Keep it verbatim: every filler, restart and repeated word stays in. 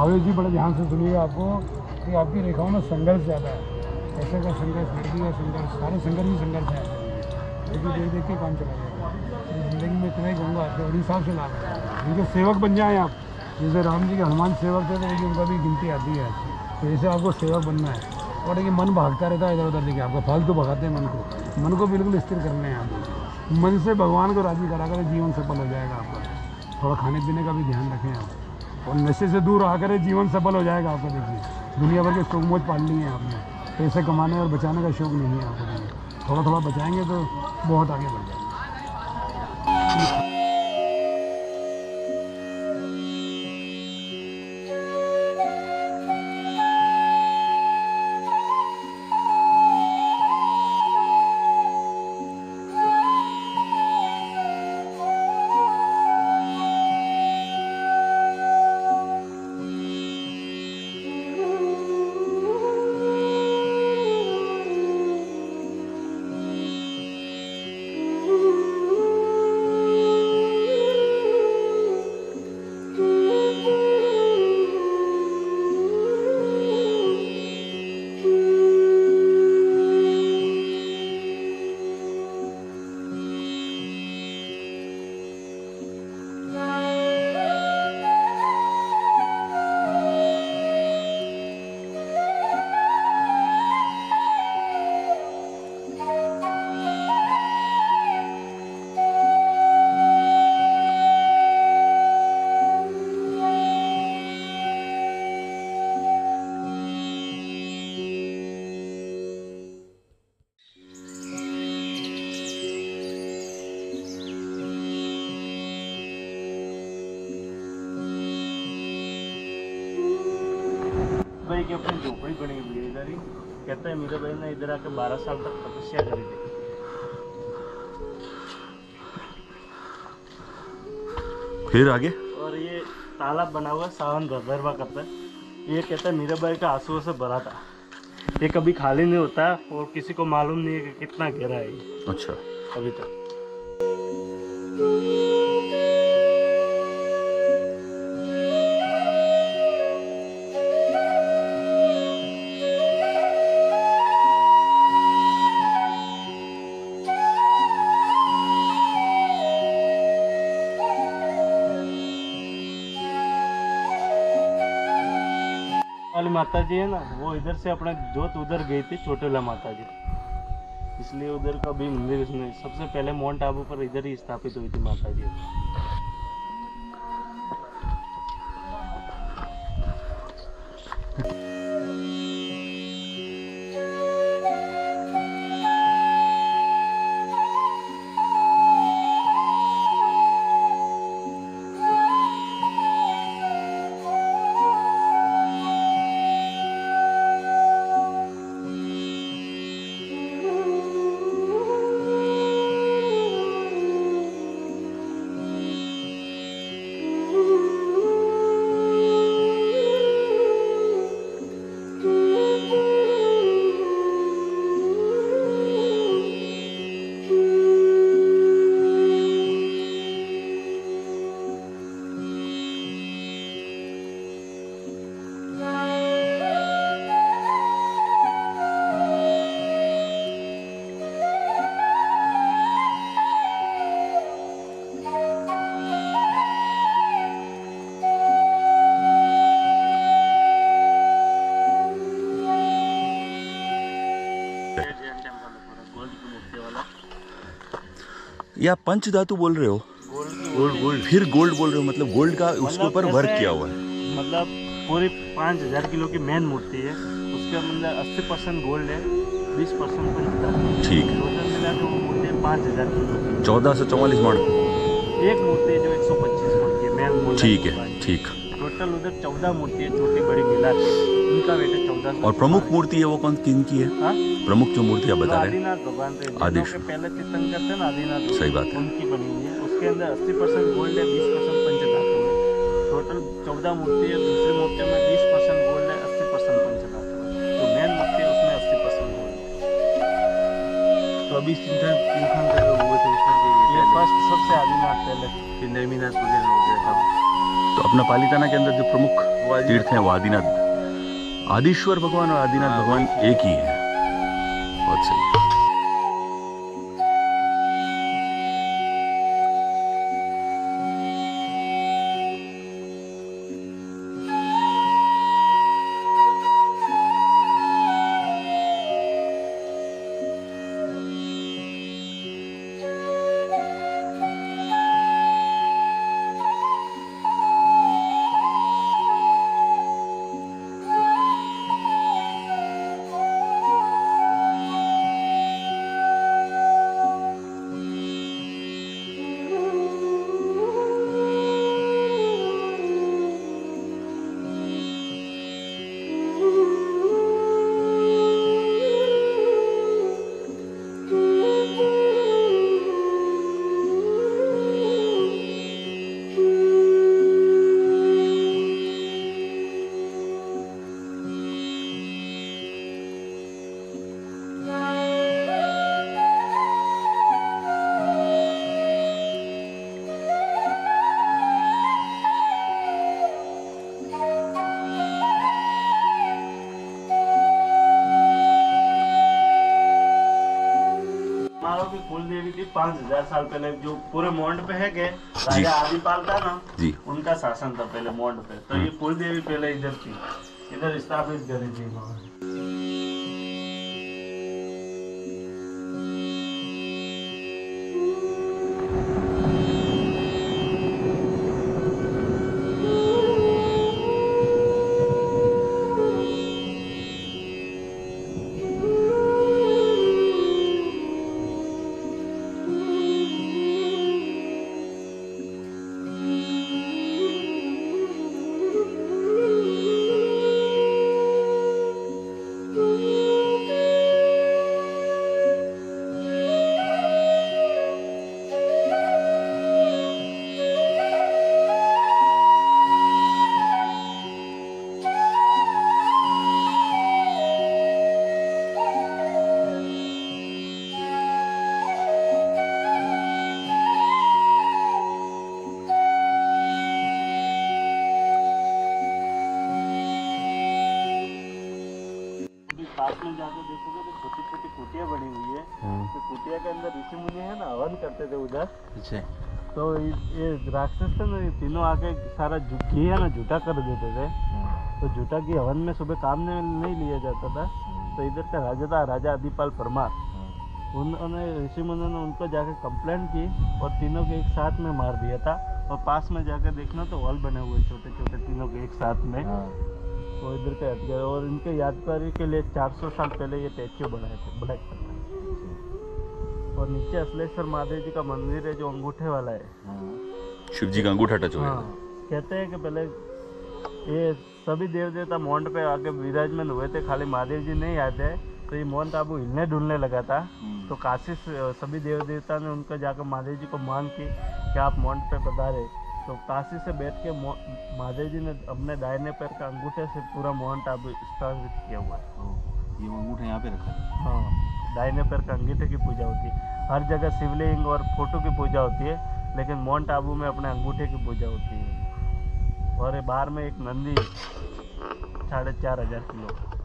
भावेश जी बड़े ध्यान से सुनिएगा आपको कि आपकी रेखाओं में संघर्ष ज़्यादा है, ऐसे का संघर्ष, लड़की का संघर्ष, सारे संघर्ष ही संघर्ष है, लेकिन देख देख के काम चला जाएगा। जिंदगी में इतना ही कहूँगा आपके हिसाब से लाभ, जिनके सेवक बन जाएँ आप, जैसे राम जी के हनुमान सेवक थे, तो उनका भी गिनती आती है, तो जैसे आपको सेवक बनना है। और देखिए मन भागता रहता है इधर उधर, देखिए आपका फालतू भगाते हैं मन को, मन को बिल्कुल स्थिर करने हैं आप, मन से भगवान को राजी करा कर जीवन सफल हो जाएगा आपका। थोड़ा खाने पीने का भी ध्यान रखें आप, और नशे से दूर आकर जीवन सफल हो जाएगा आपका। देखिए दुनिया भर के शौक मोज पाल लिए हैं आपने, पैसे कमाने और बचाने का शौक नहीं है आपको, देखिए थोड़ा थोड़ा बचाएँगे तो बहुत आगे बढ़ जाएंगे। कि अपनी झोपड़ी बनी हुई इधर ही, कहता है मीरा भाई ने इधर आके बारह साल तक तपस्या करी थी। फिर आगे और ये तालाब बना हुआ सावन भरवा करता है, ये कहता है मीरा भाई का आंसुओं से भरा था, ये कभी खाली नहीं होता और किसी को मालूम नहीं है कि कितना गहरा है ये। अच्छा अभी तक माता जी है ना, वो इधर से अपने जोत उधर गई थी चोटेला माता जी, इसलिए उधर का भी मंदिर इसमें सबसे पहले माउंट आबू पर इधर ही स्थापित हुई थी माता जी। या पंच धातु बोल रहे हो, गोल्ड गोल्ड फिर गोल्ड बोल रहे हो, मतलब गोल्ड का उसके ऊपर वर्क किया हुआ है, मतलब पूरी पाँच हज़ार किलो की मेन मूर्ति है, उसका मतलब अस्सी परसेंट गोल्ड है, बीस परसेंट पंच। ठीक है, टोटल मिला के वो मूर्ति पाँच हज़ार किलो, चौदह सौ चौवालीस मण एक मूर्ति जो एक सौ पच्चीस मण की मेन। ठीक है, ठीक। टोटल उधर चौदह मूर्ति है, छोटी बड़ी मिला के उनका वेट है चौदह। और प्रमुख मूर्ति है वो कौन, किन की है प्रमुख जो मूर्ति आप बता रहे हैं? भगवान आदिश पहले चिंतन करते हैं आदिनाथ, सही बात है, उनकी बनी हुई है। उसके अंदर अस्सी परसेंट गोल्ड है, बीस परसेंट पंचधातु है, टोटल चौदह मूर्ति है। दूसरी मूर्ति में बीस परसेंट गोल्ड है, अस्सी परसेंट पंचधातु है, तो मेन मूर्ति है उसमें अस्सी परसेंट गोल्ड है। तो अभी चिंतन चिंतन कर रहे हुए थे, उसमें ये फर्स्ट सबसे आदिनाथ पहले फिर नैमिनाथ वगैरह हो गया था। तो अपना पालीताना के अंदर जो प्रमुख तीर्थ हैं वो आदिनाथ, आदिश्वर भगवान और आदिनाथ भगवान एक ही है। बहुत सही। पाँच हजार साल पहले जो पूरे मौंड पे है के राजा आदिपाल था ना जी, उनका शासन था पहले मौंड पे। तो ये कुल देवी पहले इधर थी, इधर स्थापित करी थी इन्होंने। तो ये राक्षस थे ना, ये तीनों आके सारा घी है ना झूठा कर देते थे। तो झूठा की हवन में सुबह काम में नहीं लिया जाता था। तो इधर का राजा था राजा आदिपाल परमार, उन्होंने ऋषि मन ने उनको जाके कंप्लेंट की और तीनों के एक साथ में मार दिया था। और पास में जाकर देखना तो हॉल बने हुए छोटे छोटे तीनों के एक साथ में। और इधर का यादगार और इनके यादगारी के लिए चार सौ साल पहले ये स्टैच्यू बनाए थे ब्लैक कलर। और नीचे असलेश्वर महादेव जी का मंदिर है जो अंगूठे वाला है, शिव जी का अंगूठा टच हो गया। कहते हैं कि पहले ये सभी देव देवता माउंट पे आके विराजमान हुए थे, खाली महादेव जी नहीं आए थे। तो ये माउंट आबू हिलने डुलने लगा था। तो काशी सभी देव देवता ने उनको जाकर महादेव जी को मांग की कि आप माउंट पे पधारे। तो काशी से बैठ के महादेव जी ने अपने दाहिने पैर का अंगूठे से पूरा माउंट आबू स्थापित किया हुआ है। ये अंगूठा यहाँ पे रखा है। हाँ, दाहिने पैर का अंगूठे की पूजा होती है। हर जगह शिवलिंग और फोटो की पूजा होती है, लेकिन माउंट आबू में अपने अंगूठे की पूजा होती है। और बाहर में एक नंदी साढ़े चार हजार किलो